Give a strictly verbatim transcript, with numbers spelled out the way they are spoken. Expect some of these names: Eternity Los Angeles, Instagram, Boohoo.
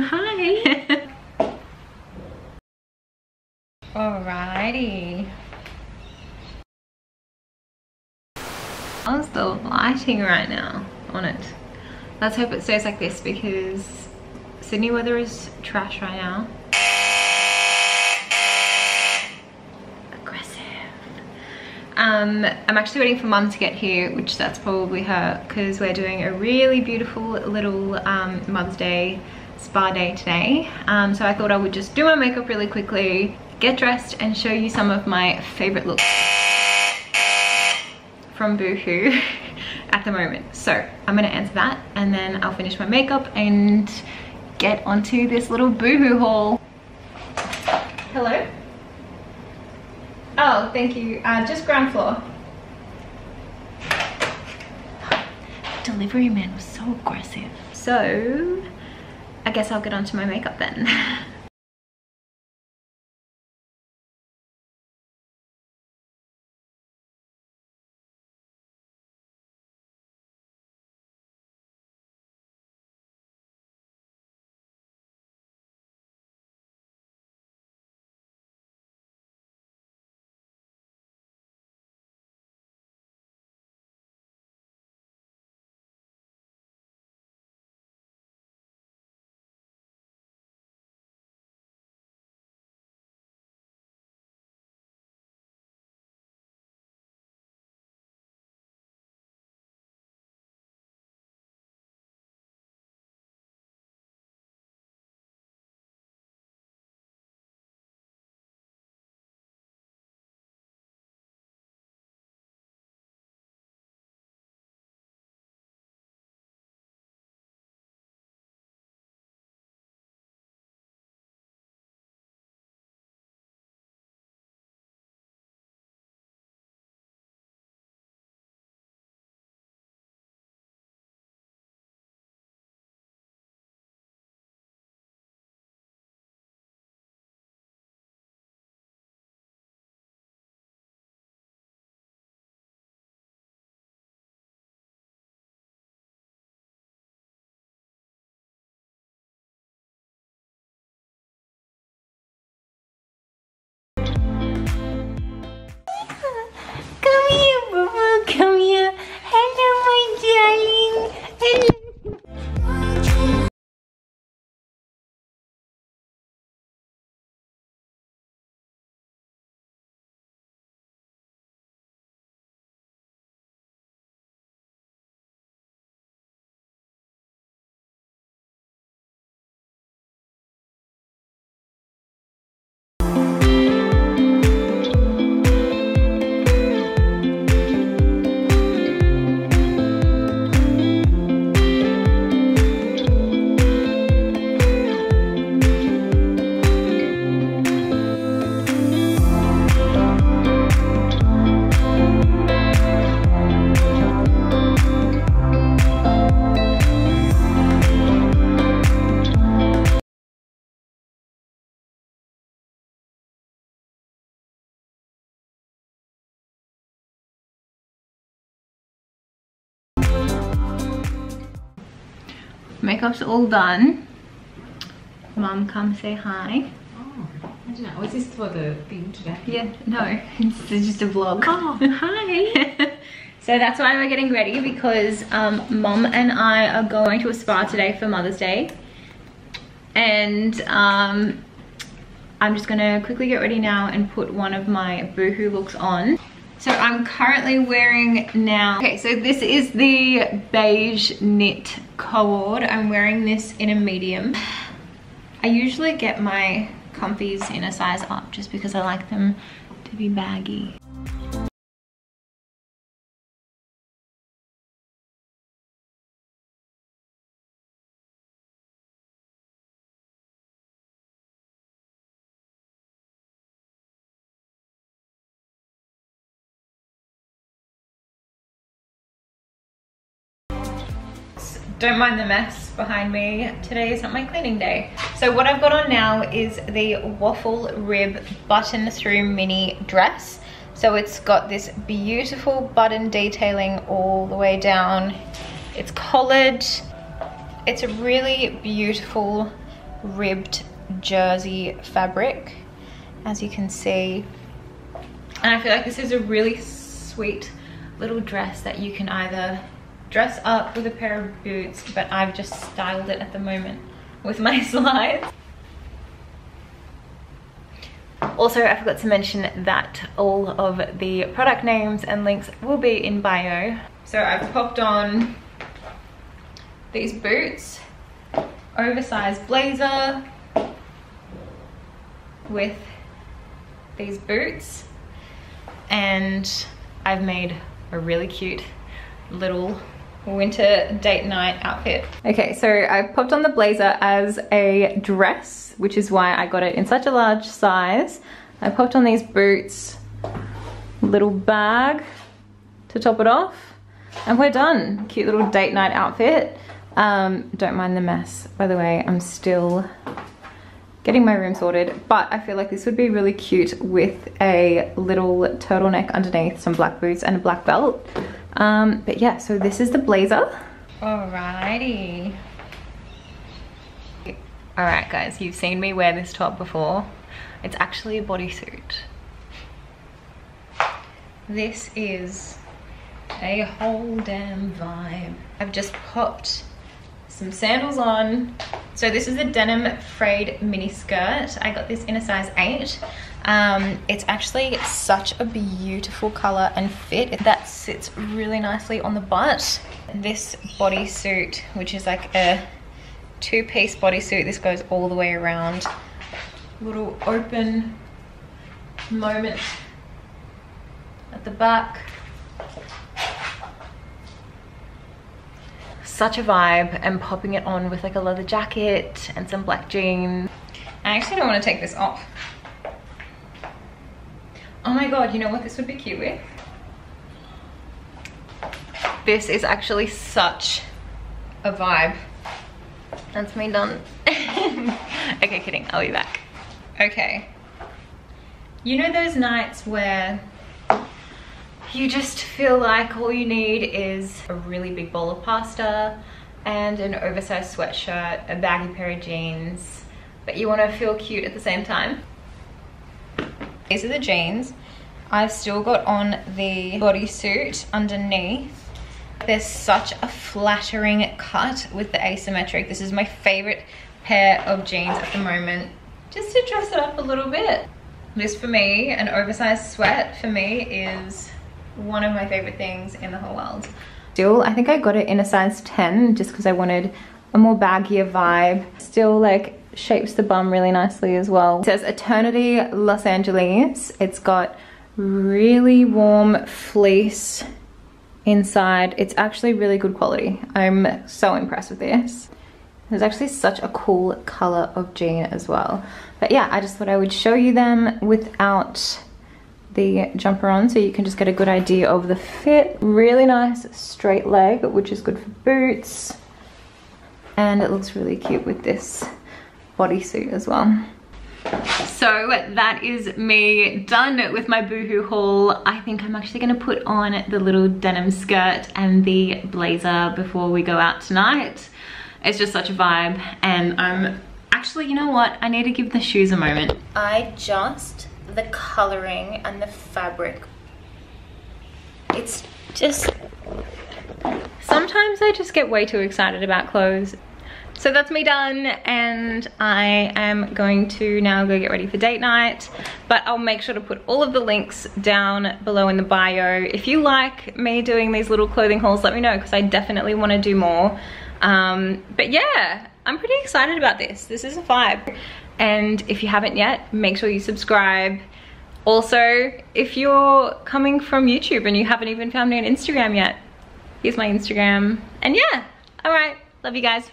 Hi. Alrighty. How's the lighting right now on it? Let's hope it stays like this because Sydney weather is trash right now. Aggressive. Um, I'm actually waiting for Mum to get here, which that's probably her, because we're doing a really beautiful little um, Mother's Day spa day today. Um, so I thought I would just do my makeup really quickly, get dressed, and show you some of my favorite looks from Boohoo at the moment. So I'm gonna answer that and then I'll finish my makeup and get onto this little Boohoo haul. Hello? Oh, thank you. Uh, just ground floor. Delivery man was so aggressive. So I guess I'll get onto my makeup then. Makeup's all done. Mum, come say hi. Oh, I don't know. Was this for the thing today? Yeah, no, it's just a vlog. Oh, hi. So that's why we're getting ready, because um, Mum and I are going to a spa today for Mother's Day. And um, I'm just gonna quickly get ready now and put one of my Boohoo looks on. So I'm currently wearing now, okay, so this is the beige knit cord. I'm wearing this in a medium. I usually get my comfies in a size up just because I like them to be baggy. Don't mind the mess behind me. Today is not my cleaning day. So what I've got on now is the waffle rib button through mini dress. So it's got this beautiful button detailing all the way down. It's collared. It's a really beautiful ribbed jersey fabric, as you can see. And I feel like this is a really sweet little dress that you can either dress up with a pair of boots, but I've just styled it at the moment with my slides. Also, I forgot to mention that all of the product names and links will be in bio. So I've popped on these boots, oversized blazer with these boots, and I've made a really cute little winter date night outfit. Okay, so I popped on the blazer as a dress, which is why I got it in such a large size. I popped on these boots, little bag to top it off, and we're done. Cute little date night outfit. Um, don't mind the mess, by the way. I'm still getting my room sorted, but I feel like this would be really cute with a little turtleneck underneath, some black boots and a black belt. Um, but yeah, so this is the blazer. Alrighty. Alright guys, you've seen me wear this top before. It's actually a bodysuit. This is a whole damn vibe. I've just popped some sandals on. So this is a denim frayed mini skirt. I got this in a size eight. Um, it's actually such a beautiful color and fit that sits really nicely on the butt. This bodysuit, which is like a two-piece bodysuit, this goes all the way around. Little open moment at the back. Such a vibe, and popping it on with like a leather jacket and some black jeans. I actually don't want to take this off. Oh my god, you know what this would be cute with? This is actually such a vibe. That's me done. Okay, kidding, I'll be back. Okay. You know those nights where you just feel like all you need is a really big bowl of pasta and an oversized sweatshirt, a baggy pair of jeans, but you want to feel cute at the same time? These are the jeans. I've still got on the bodysuit underneath. There's such a flattering cut with the asymmetric. This is my favorite pair of jeans at the moment, just to dress it up a little bit. This for me, an oversized sweat for me, is one of my favorite things in the whole world. Still, I think I got it in a size ten just because I wanted a more baggier vibe. Still like shapes the bum really nicely as well. It says Eternity Los Angeles. It's got really warm fleece inside. It's actually really good quality. I'm so impressed with this. There's actually such a cool color of jean as well. But yeah, I just thought I would show you them without the jumper on so you can just get a good idea of the fit. Really nice straight leg, which is good for boots. And it looks really cute with this bodysuit as well. So that is me done with my Boohoo haul. I think I'm actually going to put on the little denim skirt and the blazer before we go out tonight. It's just such a vibe, and I'm actually, you know what? I need to give the shoes a moment. I just, the coloring and the fabric. It's just, sometimes I just get way too excited about clothes. So that's me done, and I am going to now go get ready for date night, but I'll make sure to put all of the links down below in the bio. If you like me doing these little clothing hauls, let me know, because I definitely want to do more. Um, but yeah, I'm pretty excited about this. This is a vibe. And if you haven't yet, make sure you subscribe. Also, if you're coming from YouTube and you haven't even found me on Instagram yet, here's my Instagram. And yeah, all right, love you guys.